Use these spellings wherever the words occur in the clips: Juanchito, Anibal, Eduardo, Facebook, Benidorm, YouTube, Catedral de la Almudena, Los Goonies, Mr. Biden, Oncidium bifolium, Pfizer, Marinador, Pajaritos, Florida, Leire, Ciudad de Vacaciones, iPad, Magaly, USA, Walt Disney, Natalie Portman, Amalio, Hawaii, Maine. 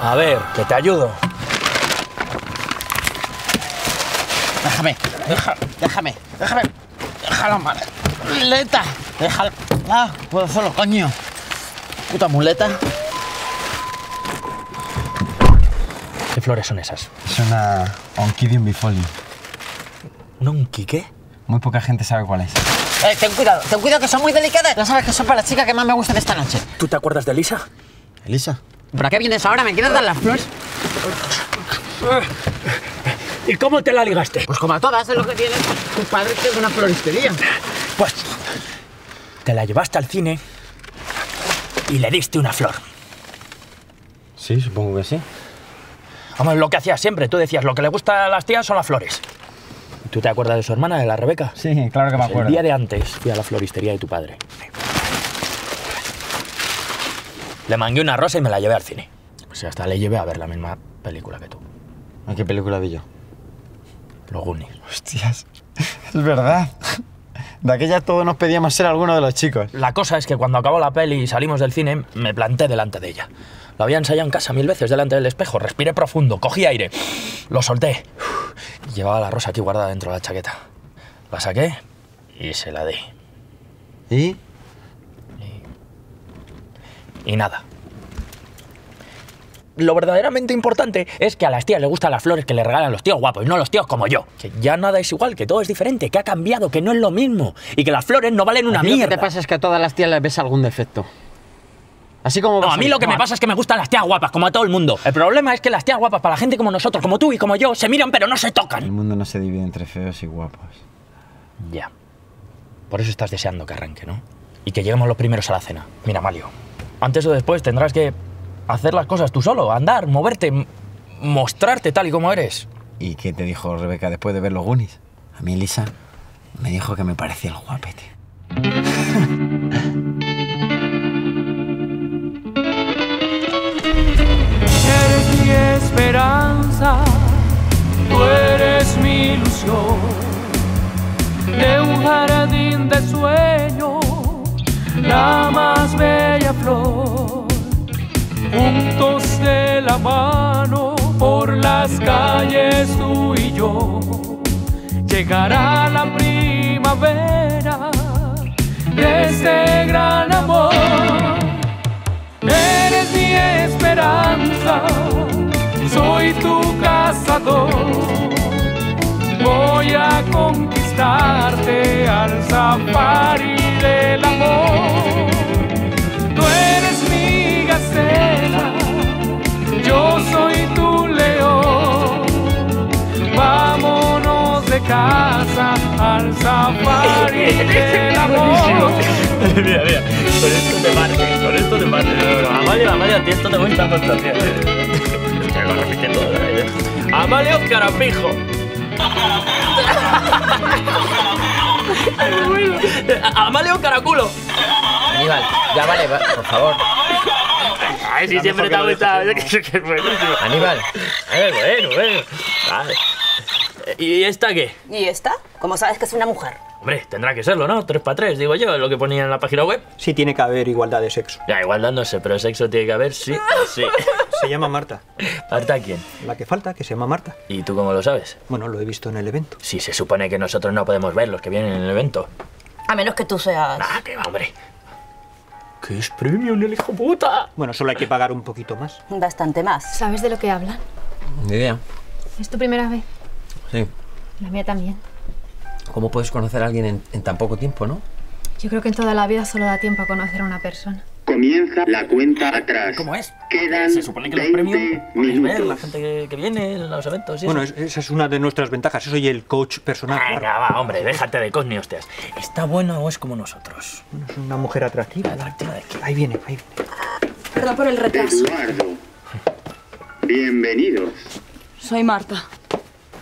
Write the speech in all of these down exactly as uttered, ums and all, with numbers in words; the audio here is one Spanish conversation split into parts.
A ver, que te ayudo. Déjame, déjame, déjame, déjame. Déjala, maleta. Déjala. Ah, puedo solo, coño. Puta muleta. ¿Qué flores son esas? Es una Oncidium bifolium. ¿Un onqui qué? Muy poca gente sabe cuál es. Eh, ten cuidado, ten cuidado que son muy delicadas. Ya sabes que son para la chica que más me gusta de esta noche. ¿Tú te acuerdas de Elisa? ¿Elisa? ¿Para qué vienes ahora? ¿Me quieres dar las flores? ¿Y cómo te la ligaste? Pues como a todas, es lo que tiene tu padre, que es una floristería. Pues te la llevaste al cine y le diste una flor. Sí, supongo que sí. Vamos, lo que hacías siempre. Tú decías, lo que le gusta a las tías son las flores. ¿Tú te acuerdas de su hermana, de la Rebeca? Sí, claro que pues me acuerdo. El día de antes fui a la floristería de tu padre. Le mangué una rosa y me la llevé al cine. O sea, hasta le llevé a ver la misma película que tú. ¿A qué película vi yo? Los Goonies. Hostias, es verdad. De aquella todos nos pedíamos ser alguno de los chicos. La cosa es que cuando acabó la peli y salimos del cine, me planté delante de ella. Lo había ensayado en casa mil veces delante del espejo. Respiré profundo, cogí aire, lo solté. Llevaba la rosa aquí guardada dentro de la chaqueta. La saqué y se la di. ¿Y? Y, y nada. Lo verdaderamente importante es que a las tías les gustan las flores que le regalan los tíos guapos, no los tíos como yo. Que ya nada es igual, que todo es diferente, que ha cambiado, que no es lo mismo. Y que las flores no valen una mierda. Lo que te pasa es que a todas las tías les ves algún defecto. Así como no, a mí lo que me pasa es que me gustan las tías guapas, como a todo el mundo. El problema es que las tías guapas, para la gente como nosotros, como tú y como yo, se miran pero no se tocan. El mundo no se divide entre feos y guapos. Ya. Por eso estás deseando que arranque, ¿no? Y que lleguemos los primeros a la cena. Mira, Mario, antes o después tendrás que hacer las cosas tú solo, andar, moverte, mostrarte tal y como eres. ¿Y qué te dijo Rebeca después de ver los Goonies? A mí Elisa me dijo que me parecía el guapete. Eres mi esperanza, tú eres mi ilusión, de un jardín de sueño, la más bella flor. Juntos de la mano, por las calles tú y yo, llegará la primavera de este gran amor. Eres mi esperanza, soy tu cazador, voy a conquistarte al safari del amor. Tú eres mi gacela, yo soy tu león, vámonos de casa al safari del amor. Mira, mira, con esto te partes, con esto te partes. Amalia, Amalia, a ti esto te gusta a constancia. Te lo repitiendo de la idea. Amalia Oscarapijo. Amalia Oscaraculo. Aníbal, ya vale, por favor. Ay, si siempre te ha gustado. Aníbal. Eh, bueno, bueno. Vale. ¿Y esta qué? ¿Y esta? ¿Cómo sabes que es una mujer? Hombre, tendrá que serlo, ¿no? Tres para tres, digo yo, lo que ponía en la página web. Sí, tiene que haber igualdad de sexo. Ya, igualdad no sé, pero sexo tiene que haber, sí, sí. Se llama Marta. ¿Marta quién? La que falta, que se llama Marta. ¿Y tú cómo lo sabes? Bueno, lo he visto en el evento. Sí, se supone que nosotros no podemos ver los que vienen en el evento. A menos que tú seas... Ah, qué va, hombre. ¡Que es premium, el hijo puta! Bueno, solo hay que pagar un poquito más. Bastante más. ¿Sabes de lo que hablan? Ni idea. ¿Es tu primera vez? Sí. La mía también. ¿Cómo puedes conocer a alguien en, en tan poco tiempo, no? Yo creo que en toda la vida solo da tiempo a conocer a una persona. Comienza la cuenta atrás. ¿Cómo es? Quedan Se supone que los premium puedes ver la gente que, que viene, los eventos... ¿sí? Bueno, es, esa es una de nuestras ventajas. Yo soy el coach personal. Venga, va, hombre, déjate de cosni, hostias. ¿Está buena o es como nosotros? Bueno, es una mujer atractiva. ¿Atractiva de qué? Ahí viene, ahí viene. Perdón por el retraso. Eduardo. Bienvenidos. Soy Marta.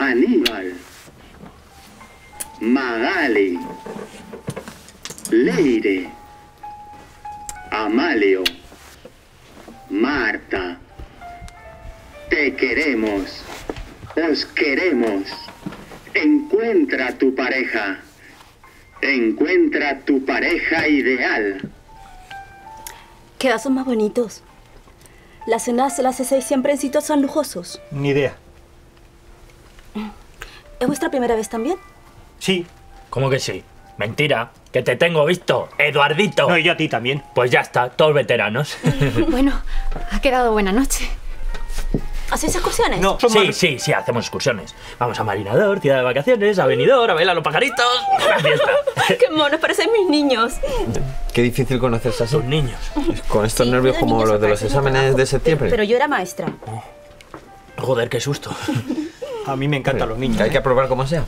Aníbal. Magali. Leire. Amalio, Marta, te queremos, os queremos, encuentra tu pareja, encuentra tu pareja ideal. Qué vasos más bonitos, Las cenas a las seis siempre en sitios tan lujosos. Ni idea. ¿Es vuestra primera vez también? Sí. ¿Cómo que sí? Mentira, que te tengo visto, Eduardito. No, y yo a ti también. Pues ya está, todos veteranos. Bueno, ha quedado buena noche. ¿Hacéis excursiones? No, sí, mar... sí, sí, hacemos excursiones. Vamos a Marinador, Ciudad de Vacaciones, a Benidorm, a ver a los pajaritos. Una fiesta. ¡Qué monos! Parecen mis niños. Qué difícil conocerse así. Los niños. Con estos sí, nervios como los de los exámenes de septiembre. Pero, pero yo era maestra. Oh. Joder, qué susto. A mí me encantan los niños. Hay que aprobar como sea.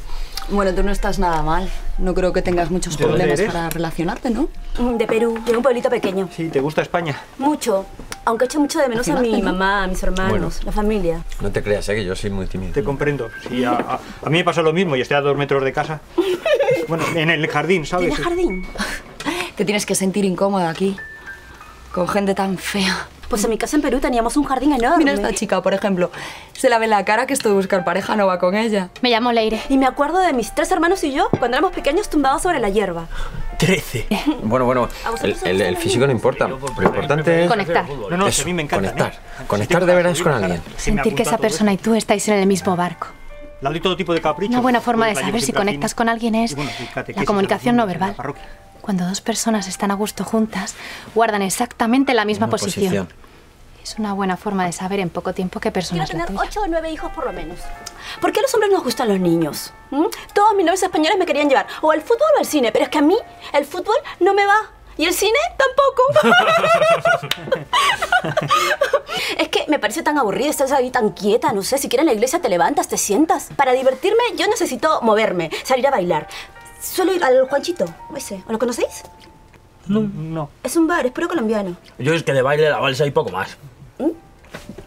Bueno, tú no estás nada mal. No creo que tengas muchos problemas para relacionarte, ¿no? De Perú, de un pueblito pequeño. Sí, ¿te gusta España? Mucho. Aunque echo mucho de menos a mi mamá, a mis hermanos, bueno, la familia. No te creas, ¿eh? Que yo soy muy tímido. Te comprendo. Sí, a, a, a mí me pasó lo mismo y estoy a dos metros de casa. Bueno, en el jardín, ¿sabes? ¿En el jardín? Te tienes que sentir incómoda aquí, con gente tan fea. Pues en mi casa en Perú teníamos un jardín enorme. Mira esta chica, por ejemplo. Se la ve la cara que esto de buscar pareja no va con ella. Me llamo Leire. Y me acuerdo de mis tres hermanos y yo cuando éramos pequeños tumbados sobre la hierba. ¡Trece! Bueno, bueno, el, el, el físico no importa. Lo importante es... Conectar. No, no, eso, a mí me encanta. Conectar. Conectar de veras con alguien. Sentir que esa persona y tú estáis en el mismo barco. La doy todo tipo de caprichos. Una buena forma de saber si conectas con alguien es la comunicación no verbal. Cuando dos personas están a gusto juntas, guardan exactamente la misma posición. posición. Es una buena forma de saber en poco tiempo qué persona es la tuya. Quiero tener ocho o nueve hijos por lo menos. ¿Por qué a los hombres nos gustan los niños? ¿Mm? Todos mis novios españoles me querían llevar o al fútbol o al cine, pero es que a mí el fútbol no me va. Y el cine tampoco. Es que me parece tan aburrido estar ahí tan quieta, no sé, si quieres en la iglesia te levantas, te sientas. Para divertirme yo necesito moverme, salir a bailar. Suelo ir al Juanchito, ese. ¿O lo conocéis? No, no. Es un bar, es puro colombiano. Yo es que de baile de la balsa y poco más. ¿Mm?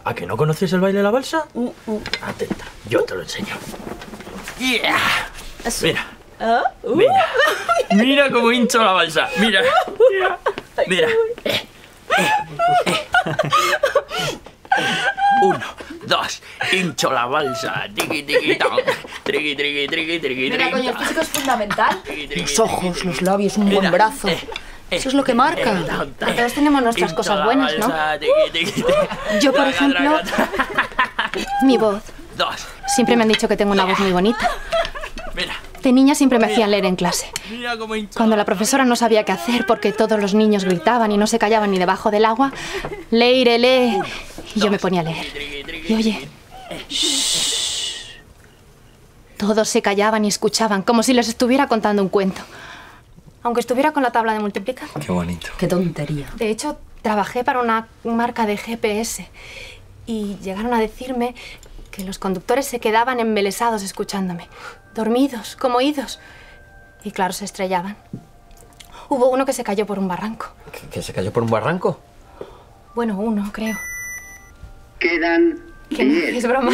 ¿A que no conoces el baile de la balsa? Mm, mm. Atenta, yo te lo enseño. Yeah. Mira. Uh, uh. Mira. Mira cómo hincho la balsa. Mira. Mira. Mira. Eh, eh, eh. Uno, dos, hincho la balsa. Triqui, triqui, triqui, triqui, triqui, triqui. Mira, coño, el físico es fundamental. Los ojos, los labios, un buen brazo. Eso es lo que marca. Todos tenemos nuestras cosas buenas, ¿no? Yo, por ejemplo, mi voz. Siempre me han dicho que tengo una voz muy bonita. De niña siempre me hacían leer en clase. Cuando la profesora no sabía qué hacer porque todos los niños gritaban y no se callaban ni debajo del agua, Leire, lee. Y yo me ponía a leer. Y oye, shh. Todos se callaban y escuchaban, como si les estuviera contando un cuento. Aunque estuviera con la tabla de multiplicar. Qué bonito. Qué tontería. De hecho, trabajé para una marca de G P S y llegaron a decirme que los conductores se quedaban embelesados escuchándome, dormidos, como idos. Y claro, se estrellaban. Hubo uno que se cayó por un barranco. ¿Que, que se cayó por un barranco? Bueno, uno, creo. Quedan... Que no, que es broma.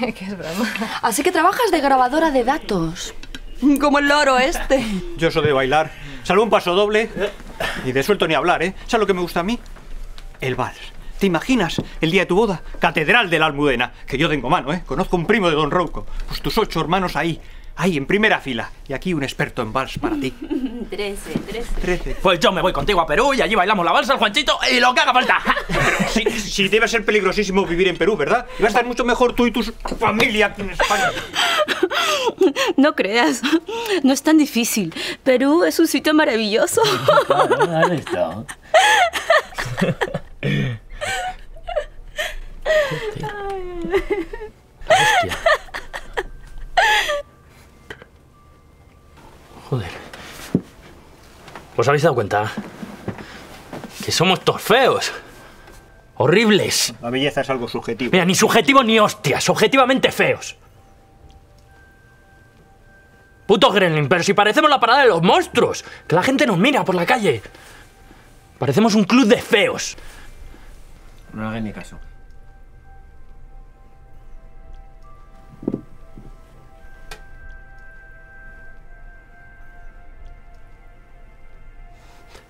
Que es broma. Así que trabajas de grabadora de datos. Como el loro este. Yo soy de bailar. Salgo un paso doble y de suelto ni hablar, ¿eh? ¿Sabes lo que me gusta a mí? El vals. ¿Te imaginas el día de tu boda? Catedral de la Almudena. Que yo tengo mano, ¿eh? Conozco un primo de don Rouco. Pues tus ocho hermanos ahí. Ahí, en primera fila. Y aquí un experto en vals para ti. Trece, trece. Trece. Pues yo me voy contigo a Perú y allí bailamos la balsa, el Juanchito y lo que haga falta. Pero sí, sí, debe ser peligrosísimo vivir en Perú, ¿verdad? Y va a estar mucho mejor tú y tu familia aquí en España. No creas, no es tan difícil. Perú es un sitio maravilloso. Hostia. Joder. ¿Os habéis dado cuenta? Que somos todos feos. Horribles. La belleza es algo subjetivo. Mira, ni subjetivo ni hostias. Objetivamente feos. Puto gremlin, pero si parecemos la parada de los monstruos. Que la gente nos mira por la calle. Parecemos un club de feos. No hagáis ni caso.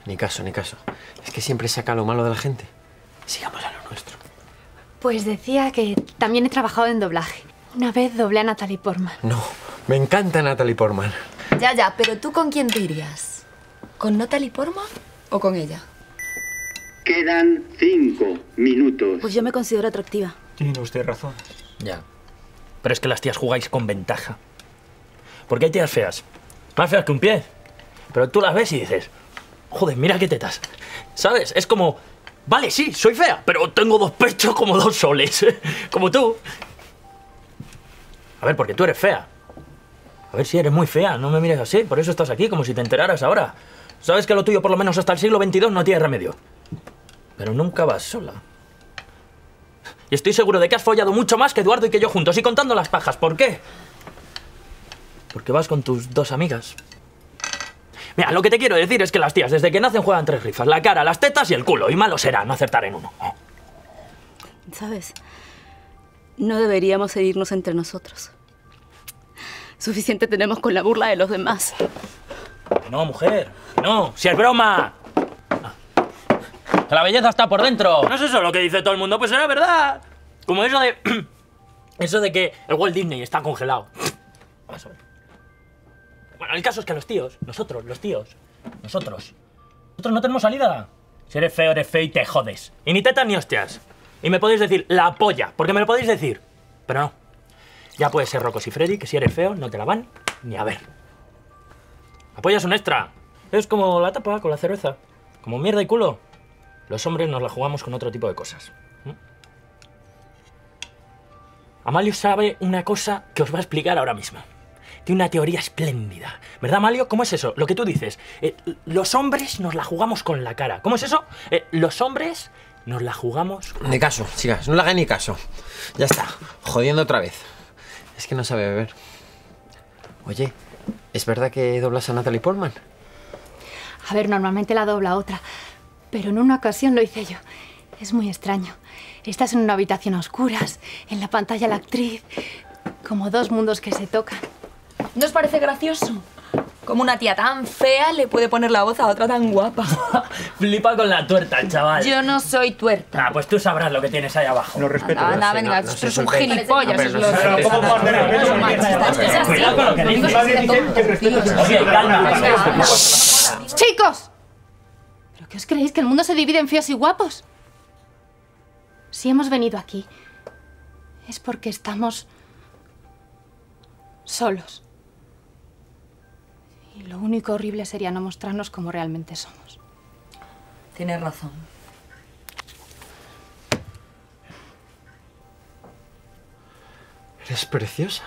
Ni caso, ni caso. Es que siempre saca lo malo de la gente. Sigamos a lo nuestro. Pues decía que también he trabajado en doblaje. Una vez doblé a Natalie Portman. No, me encanta Natalie Portman. Ya, ya, pero ¿tú con quién te irías? ¿Con Natalie Portman o con ella? Quedan cinco minutos. Pues yo me considero atractiva. Tiene usted razón. Ya. Pero es que las tías jugáis con ventaja. Porque hay tías feas. Más feas que un pie. Pero tú las ves y dices, joder, mira qué tetas. ¿Sabes? Es como, vale, sí, soy fea, pero tengo dos pechos como dos soles. Como tú. A ver, porque tú eres fea. A ver, si eres muy fea, no me mires así. Por eso estás aquí, como si te enteraras ahora. Sabes que lo tuyo, por lo menos hasta el siglo veintidós, no tiene remedio. Pero nunca vas sola. Y estoy seguro de que has follado mucho más que Eduardo y que yo juntos. Y contando las pajas, ¿por qué? Porque vas con tus dos amigas. Mira, lo que te quiero decir es que las tías desde que nacen juegan tres rifas. La cara, las tetas y el culo. Y malo será no acertar en uno. ¿Sabes? No deberíamos herirnos entre nosotros. Suficiente tenemos con la burla de los demás. No, mujer. No, si es broma. La belleza está por dentro. No es eso lo que dice todo el mundo, pues era verdad. Como eso de... eso de que el Walt Disney está congelado. Vamos a ver. Bueno, el caso es que los tíos, nosotros, los tíos, nosotros, nosotros no tenemos salida. Si eres feo, eres feo y te jodes. Y ni tetas ni hostias. Y me podéis decir la polla, porque me lo podéis decir. Pero no. Ya puede ser Rocos y Freddy, que si eres feo no te la van ni a ver. La polla es un extra. Es como la tapa con la cerveza. Como mierda y culo. Los hombres nos la jugamos con otro tipo de cosas. ¿Mm? Amalio sabe una cosa que os va a explicar ahora mismo. Tiene una teoría espléndida. ¿Verdad, Amalio? ¿Cómo es eso? Lo que tú dices. Eh, los hombres nos la jugamos con la cara. ¿Cómo es eso? Eh, los hombres nos la jugamos... Ni caso, chicas. No le hagan ni caso. Ya está. Jodiendo otra vez. Es que no sabe beber. Oye, ¿es verdad que doblas a Natalie Portman? A ver, normalmente la dobla otra. Pero en una ocasión lo hice yo. Es muy extraño. Estás en una habitación a oscuras, en la pantalla la actriz, como dos mundos que se tocan. ¿No os parece gracioso? Como una tía tan fea le puede poner la voz a otra tan guapa. Flipa con la tuerta, chaval. Yo no soy tuerta. Ah, pues tú sabrás lo que tienes ahí abajo. No respeto. Anda, anda, venga, tú eres un gilipollas. Cuidado con lo que dices. ¡Chicos! ¿Qué os creéis? ¿Que el mundo se divide en feos y guapos? Si hemos venido aquí, es porque estamos solos. Y lo único horrible sería no mostrarnos como realmente somos. Tienes razón. Eres preciosa.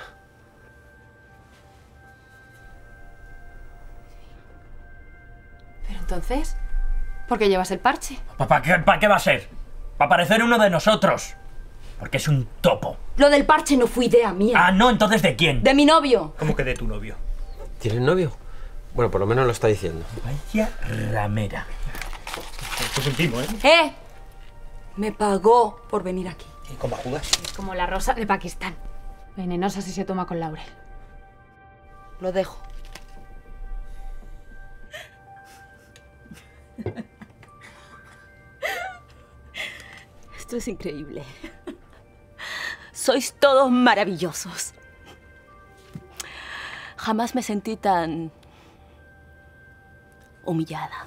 Pero entonces... ¿Por qué llevas el parche? ¿Para qué, para qué va a ser? Para parecer uno de nosotros. Porque es un topo. Lo del parche no fue idea mía. Ah, no, entonces ¿de quién? De mi novio. ¿Cómo que de tu novio? ¿Tienes novio? Bueno, por lo menos lo está diciendo. Vaya ramera. Esto es íntimo, ¿eh? ¡Eh! Me pagó por venir aquí. ¿Y cómo jugas? Es como la rosa de Pakistán. Venenosa si se toma con laurel. Lo dejo. Esto es increíble. Sois todos maravillosos. Jamás me sentí tan... humillada.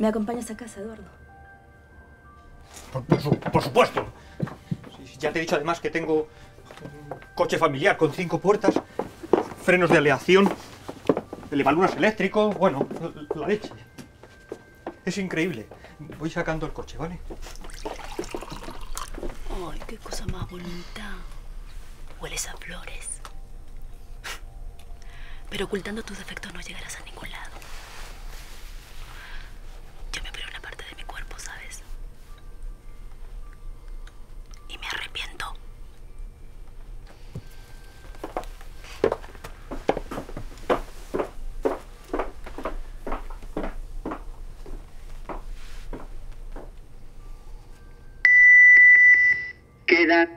¿Me acompañas a casa, Eduardo? Por, por, su, por supuesto. Ya te he dicho además que tengo un coche familiar con cinco puertas, frenos de aleación... Levaluras eléctrico, bueno, la leche. Es increíble. Voy sacando el coche, ¿vale? Ay, qué cosa más bonita. Hueles a flores. Pero ocultando tus defectos no llegarás a ningún lado. Yo me operé una parte de mi cuerpo, ¿sabes? Y me arrepiento.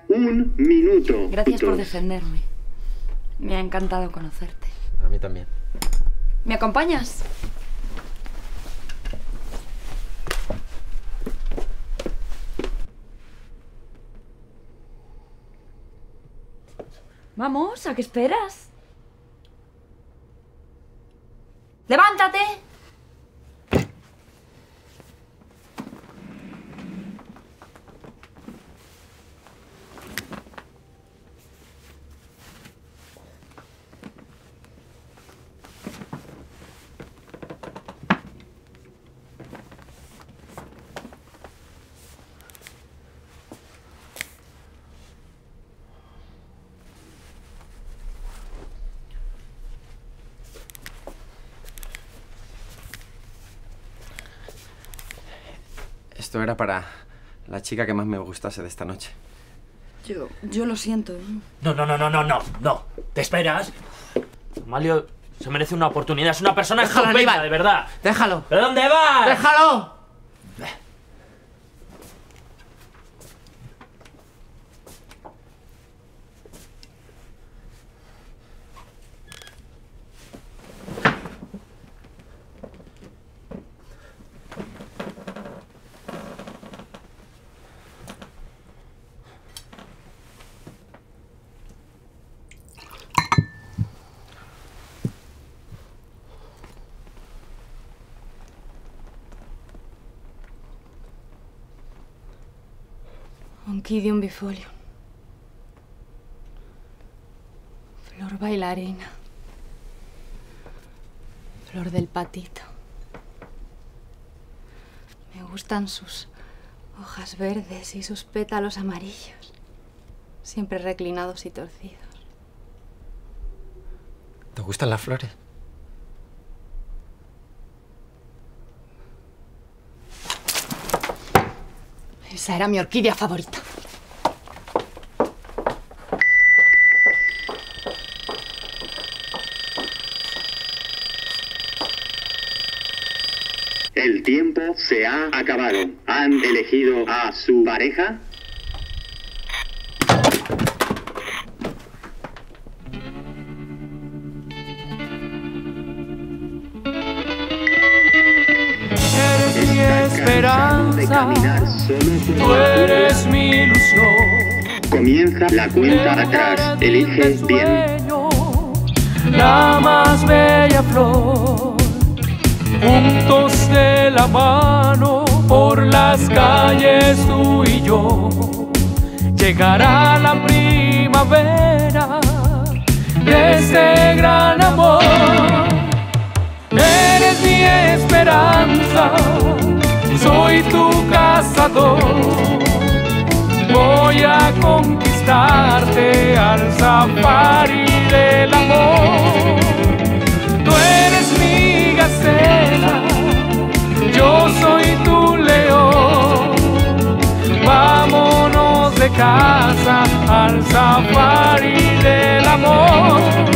Un minuto. Gracias por defenderme. Me ha encantado conocerte. A mí también. ¿Me acompañas? Vamos, ¿a qué esperas? ¡Levántate! Esto era para la chica que más me gustase de esta noche. Yo... yo lo siento. No, no, no, no, no, no, no. ¿Te esperas? Amalio se merece una oportunidad. Es una persona estupenda, de verdad. Déjalo. ¿Pero dónde vas? ¡Déjalo! Oncidium bifolium. Flor bailarina. Flor del patito. Me gustan sus hojas verdes y sus pétalos amarillos, siempre reclinados y torcidos. ¿Te gustan las flores? Esa era mi orquídea favorita. El tiempo se ha acabado. ¿Han elegido a su pareja? Caminar solo por... Tú eres mi ilusión. Comienza la cuenta atrás. Elige bien. La más bella flor. Juntos de la mano por las calles tú y yo. Llegará la primavera de este gran amor. Eres mi esperanza. Soy tu cazador, voy a conquistarte al safari del amor. Tú eres mi gacela, yo soy tu león. Vámonos de casa al safari del amor.